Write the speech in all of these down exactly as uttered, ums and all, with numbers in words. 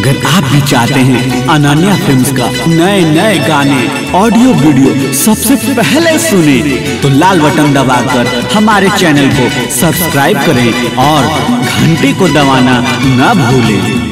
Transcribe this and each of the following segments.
अगर आप भी चाहते हैं अनन्या फिल्म्स का नए नए गाने ऑडियो वीडियो सबसे पहले सुने तो लाल बटन दबाकर हमारे चैनल को सब्सक्राइब करें और घंटी को दबाना न भूलें।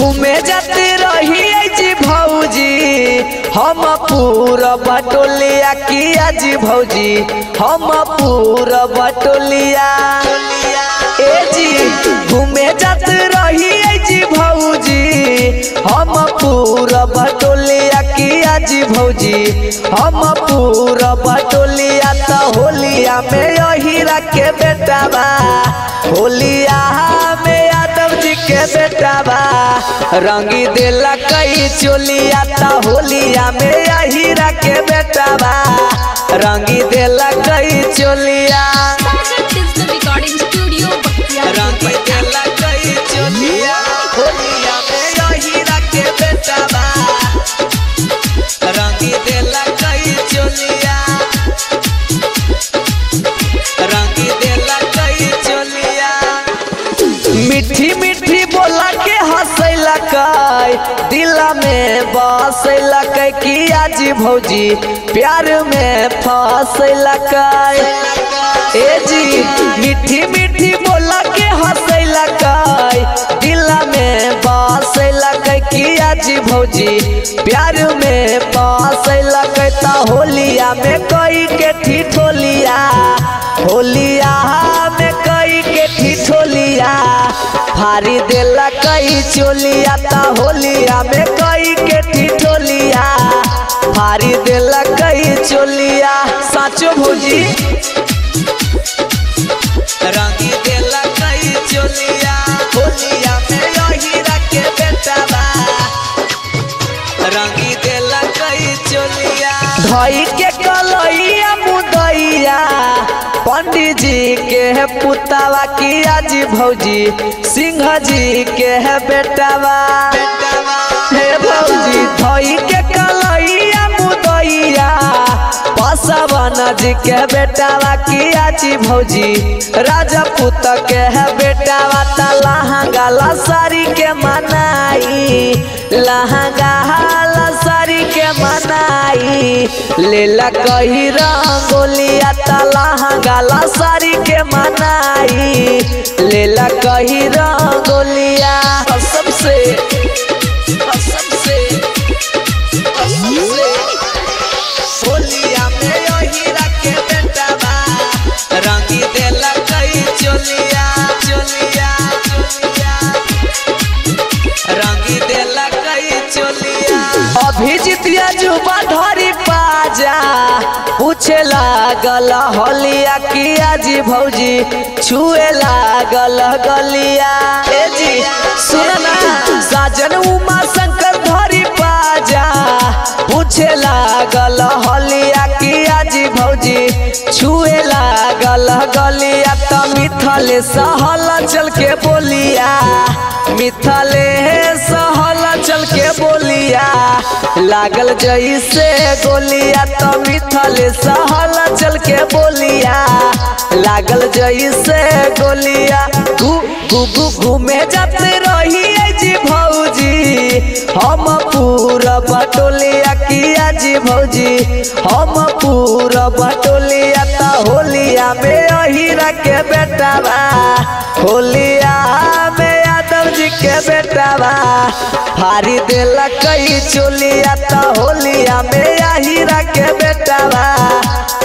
घूमे जाते रही जी भौजी हम पूरा बटोलिया किया जी भौजी हम पूरा बटोलिया ए जी घूमे जाते रही जी भौजी हम पूरा बटोलिया किया जी भौजी हम पूरा बटोलिया तो होलिया में यही रखे बेटा बा होलिया में के बेटा बा रंगी देला कई चोलिया ता होलिया में यही रखे बेटा बा रंगी देला कई चोलिया रंगी देला कई चोलिया होलिया में यही रखे बेटा बा रंगी देला कई चोलिया रंगी देला कई चोलिया मिठी मिठी बोला के हंसैला कई दिला में बसैला कई किया जी भौजी प्यार में फसैला कई ए जी मीठी मीठी बोला के हंसैला कई दिला में बसैला कई किया जी भौजी प्यार में फसैला कई ता होलिया में कई के थी ठोलिया होलिया में कई के थी ठोलिया भारी देला कई चोलिया ता होलिया में कई के ठिठोलिया भारी देला कई चोलिया साचो भौजी रंगी देला कई चोलिया होलिया में यही रखे बेटा बा रंगी देला कई चोलिया धई के कलैया मुदैया पंडित जी के है पुतावा किया जी भौजी सिंह जी के है बेटावा हे भौजी धोई के कलैया मुदैया पासवाना जी के बेटावा किया जी भौजी राजा पुत के है बेटावा ता लहंगा लसारी के मनाई लहंगा लसारी के मनाई लेला कही रंगोलिया लहंगा लसारी के मनाई लेला कही रंगोलिया सबसे सबसे होलिया में यही रखे बेटा बा रंगी देला कई चोलिया चोलिया रंगी देला कई चोलिया अभिजीतिया जुबा धरी पाजा पूछे लागल होलिया किया जी भौजी छुए लागल गलिया ए जी सुनना साजन उमा शंकर धरी पाजा पूछे लागल होलिया किया जी भौजी छुए लागल गलिया त मिथलेश हलचल के बोलिया मिथलेश हलचल के बोलिया लागल जैसे गोलिया तो मिथलेश हलचल के बोलिया लागल जैसे गोलिया घू घू घू घूमे जाते रही जी भौजी हम पूरा बटोलिया किया जी भौजी हम पूरा बटोलिया ता होलिया में यही रखे बेटा बा होलिया में के बेटा बा भारी देला कई चोलिया ता होलिया में यही रखे बेटा बा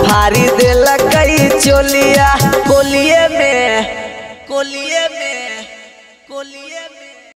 भारी देला कई चोलिया कोलिए में कोलिए में कोलिए में।